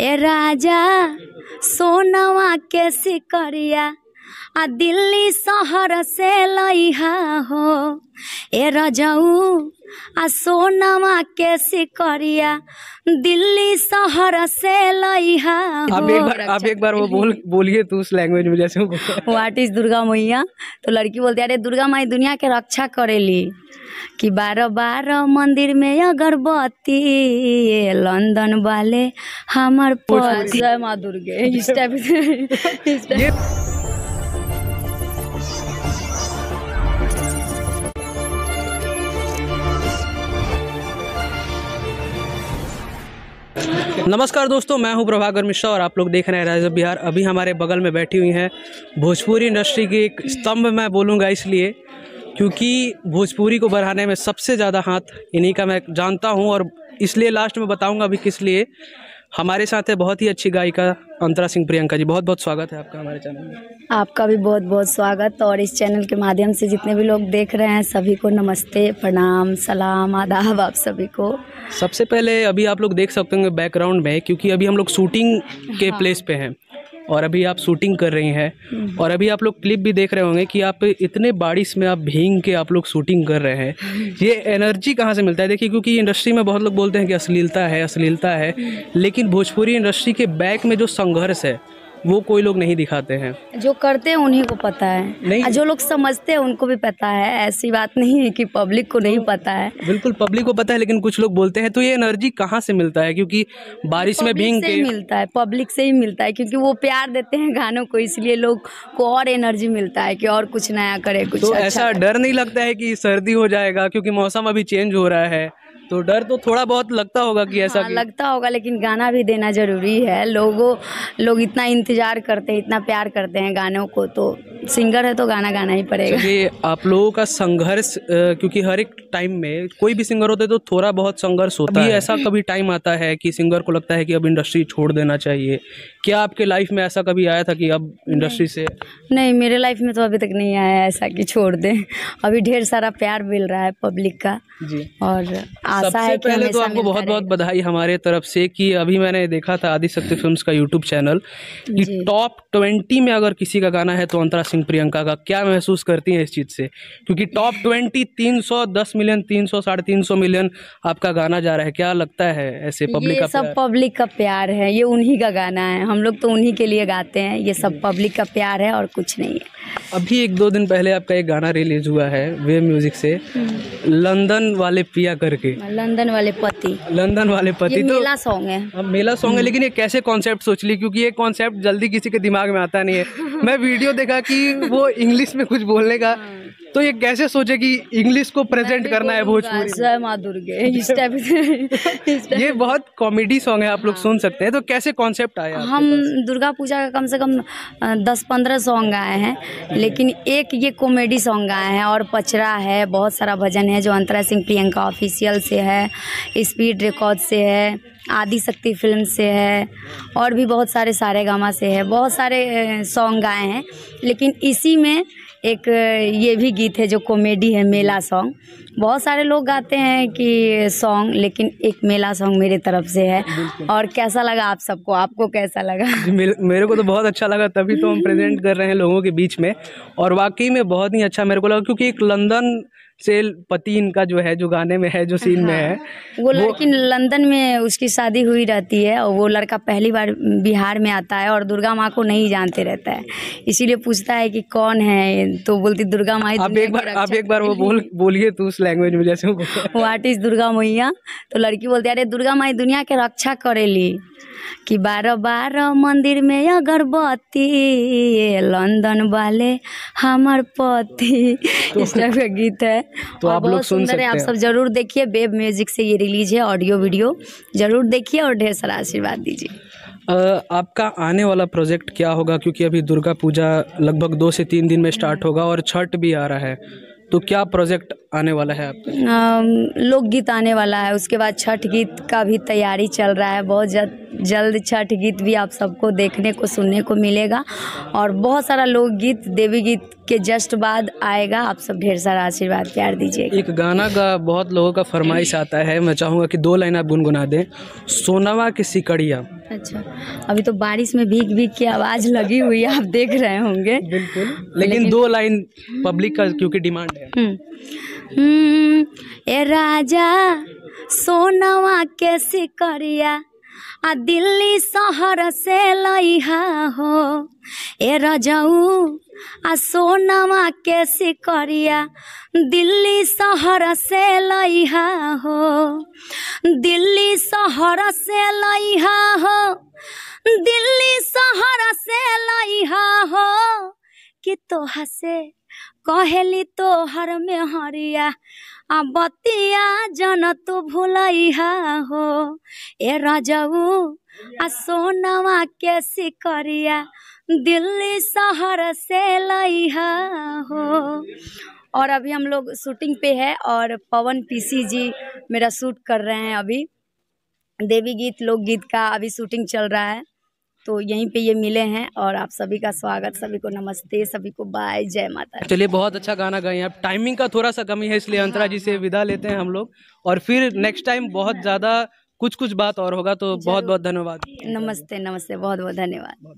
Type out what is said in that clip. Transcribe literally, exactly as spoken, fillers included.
ए राजा सोनवा के सिकरिया आ दिल्ली शहर से लइहा हो ए रजऊ आ सोनवा के सिकरिया दिल्ली शहर से लइहा हो। आप एक बार आप एक बार वो बोल बोलिए तो उस लैंग्वेज में जैसे व्हाट इज दुर्गा मैया। तो लड़की बोलती है अरे दुर्गा माई दुनिया के रक्षा करेली कि बारह बारह मंदिर में अगरबत्ती लंदन वाले हमार पर जय माँ दुर्गे। इस टाइप इस टाइप नमस्कार दोस्तों, मैं हूं प्रभाकर मिश्रा और आप लोग देख रहे हैं राइज अप बिहार। अभी हमारे बगल में बैठी हुई हैं भोजपुरी इंडस्ट्री की एक स्तंभ मैं बोलूँगा, इसलिए क्योंकि भोजपुरी को बढ़ाने में सबसे ज़्यादा हाथ इन्हीं का मैं जानता हूं और इसलिए लास्ट में बताऊंगा अभी किस लिए। हमारे साथ है बहुत ही अच्छी गायिका अंतरा सिंह प्रियंका जी। बहुत बहुत स्वागत है आपका हमारे चैनल में। आपका भी बहुत बहुत स्वागत और इस चैनल के माध्यम से जितने भी लोग देख रहे हैं सभी को नमस्ते, प्रणाम, सलाम, आदाब आप सभी को। सबसे पहले अभी आप लोग देख सकते होंगे बैकग्राउंड में, क्योंकि अभी हम लोग शूटिंग के हाँ। प्लेस पे हैं और अभी आप शूटिंग कर रही हैं और अभी आप लोग क्लिप भी देख रहे होंगे कि आप इतने बारिश में आप भींग के आप लोग शूटिंग कर रहे हैं। ये एनर्जी कहाँ से मिलता है? देखिए, क्योंकि इंडस्ट्री में बहुत लोग बोलते हैं कि अश्लीलता है अश्लीलता है, लेकिन भोजपुरी इंडस्ट्री के बैक में जो संघर्ष है वो कोई लोग नहीं दिखाते हैं। जो करते हैं उन्हीं को पता है, नहीं जो लोग समझते हैं उनको भी पता है। ऐसी बात नहीं है कि पब्लिक को नहीं पता है, बिल्कुल पब्लिक को पता है, लेकिन कुछ लोग बोलते हैं। तो ये एनर्जी कहाँ से मिलता है? क्योंकि बारिश में भींग के मिलता है, पब्लिक से ही मिलता है, क्योंकि वो प्यार देते हैं गानों को, इसलिए लोग को और एनर्जी मिलता है कि और कुछ नया करे कुछ। तो ऐसा डर नहीं लगता है कि सर्दी हो जाएगा, क्योंकि मौसम अभी चेंज हो रहा है? तो डर तो थोड़ा बहुत लगता होगा कि ऐसा हाँ, कि... लगता होगा, लेकिन गाना भी देना ज़रूरी है। लोगों लोग इतना इंतज़ार करते हैं, इतना प्यार करते हैं गानों को, तो सिंगर है तो गाना गाना ही पड़ेगा। ये आप लोगों का संघर्ष, क्योंकि हर एक टाइम में कोई भी सिंगर होते तो थोड़ा बहुत संघर्ष होता है। ऐसा कभी टाइम आता है कि सिंगर को लगता है कि अब इंडस्ट्री छोड़ देना चाहिए? क्या आपके लाइफ में ऐसा कभी आया था कि अब इंडस्ट्री से? नहीं, मेरे लाइफ में तो अभी तक नहीं आया ऐसा कि छोड़ दें। अभी ढेर सारा प्यार मिल रहा है पब्लिक का जी, और आशा है कि हमेशा। तो आपको बहुत बहुत बधाई हमारे तरफ से कि अभी मैंने देखा था आदिशक्ति फिल्म्स का यूट्यूब चैनल कि टॉप ट्वेंटी में अगर किसी का गाना है तो अंतरा सिंह प्रियंका का। क्या महसूस करती हैं इस चीज़ से? क्योंकि टॉप ट्वेंटी तीन सौ दस मिलियन तीन सौ साढ़े तीन सौ मिलियन आपका गाना जा रहा है। क्या लगता है ऐसे पब्लिक का? सब पब्लिक का प्यार है, ये उन्हीं का गाना है, हम लोग तो उन्हीं के लिए गाते हैं। ये सब पब्लिक का प्यार है और कुछ नहीं है। अभी एक दो दिन पहले आपका एक गाना रिलीज हुआ है वे म्यूजिक से, लंदन वाले पिया करके, लंदन वाले पति, लंदन वाले पति। तो मेला सॉन्ग है, अब मेला सॉन्ग है, लेकिन ये कैसे कॉन्सेप्ट सोच ली? क्योंकि ये कॉन्सेप्ट जल्दी किसी के दिमाग में आता नहीं है। मैं वीडियो देखा कि वो इंग्लिश में कुछ बोलने का, तो ये कैसे सोचे कि इंग्लिश को प्रेजेंट करना है भोजपुरी? जय माँ दुर्गे, इस टाइप से। ये बहुत कॉमेडी सॉन्ग है, आप लोग सुन सकते हैं। तो कैसे कॉन्सेप्ट आया? हम दुर्गा पूजा का कम से कम दस पंद्रह सॉन्ग आए हैं, लेकिन एक ये कॉमेडी सॉन्ग आए हैं और पचरा है, बहुत सारा भजन है जो अंतरा सिंह प्रियंका ऑफिशियल से है, स्पीड रिकॉर्ड से है, आदिशक्ति फिल्म से है, और भी बहुत सारे सारे गामा से है, बहुत सारे सॉन्ग आए हैं। लेकिन इसी में एक ये भी गीत है जो कॉमेडी है, मेला सॉन्ग। बहुत सारे लोग गाते हैं कि सॉन्ग, लेकिन एक मेला सॉन्ग मेरे तरफ से है। और कैसा लगा आप सबको? आपको कैसा लगा? मेरे को तो बहुत अच्छा लगा, तभी तो हम प्रेजेंट कर रहे हैं लोगों के बीच में। और वाकई में बहुत ही अच्छा मेरे को लगा, क्योंकि एक लंदन सेल पति इनका जो है, जो गाने में है, जो सीन हाँ, में है वो लड़की लंदन में उसकी शादी हुई रहती है और वो लड़का पहली बार बिहार में आता है और दुर्गा माँ को नहीं जानते रहता है, इसीलिए पूछता है कि कौन है, तो बोलती दुर्गा माँ। आप एक बार आप एक बार वो बोल बोलिए तो उस लैंग्वेज में जैसे व्हाट इज दुर्गा मैया। तो लड़की बोलती है अरे दुर्गा माई दुनिया के रक्षा करेली कि बारह बारह मंदिर में अगरबत्ती लंदन वाले हमार पति। तो इस टाइप का गीत है। तो आप लोग सुन सकते हैं, आप सब जरूर देखिए। वेब म्यूजिक से ये रिलीज है, ऑडियो वीडियो जरूर देखिए और ढेर सारा आशीर्वाद दीजिए। आपका आने वाला प्रोजेक्ट क्या होगा? क्योंकि अभी दुर्गा पूजा लगभग दो से तीन दिन में स्टार्ट होगा और छठ भी आ रहा है, तो क्या प्रोजेक्ट आने वाला है आपका? लोकगीत आने वाला है, उसके बाद छठ गीत का भी तैयारी चल रहा है। बहुत जल्द छठ गीत भी आप सबको देखने को सुनने को मिलेगा और बहुत सारा लोकगीत देवी गीत के जस्ट बाद आएगा। आप सब ढेर सारा आशीर्वाद प्यार दीजिएगा। एक गाना का बहुत लोगों का फरमाइश आता है, मैं चाहूँगा कि दो लाइन आप गुनगुना दें। सोनावा की सिकड़िया। अच्छा, अभी तो बारिश में भीग भीग की आवाज़ लगी हुई है, आप देख रहे होंगे। बिल्कुल, लेकिन, लेकिन दो लाइन पब्लिक का क्योंकि डिमांड है। हम्म ए राजा सोनावा के सिकड़िया आ दिल्ली शहर से लइहा हो, ए रजाऊ आ सोनावा के सिकड़िया दिल्ली शहर से लइहा हो, दिल्ली शहर से लइहा हो, दिल्ली शहर से लइहा हो, कि तोहा से कहली तोहर में हरिया आ बतिया जन तू भुलैहा हो, ए रजऊ आ सोनावा के सिकड़िया दिल्ली शहर से लइहा हो। और अभी हम लोग शूटिंग पे है और पवन पीसी जी मेरा शूट कर रहे हैं। अभी देवी गीत लोकगीत का अभी शूटिंग चल रहा है, तो यहीं पे ये मिले हैं। और आप सभी का स्वागत, सभी को नमस्ते, सभी को बाय, जय माता। चलिए, बहुत अच्छा गाना गाएं आप। टाइमिंग का थोड़ा सा कमी है, इसलिए अंतरा जी से विदा लेते हैं हम लोग और फिर नेक्स्ट टाइम बहुत ज़्यादा कुछ कुछ बात और होगा। तो बहुत बहुत धन्यवाद। नमस्ते नमस्ते, बहुत बहुत धन्यवाद।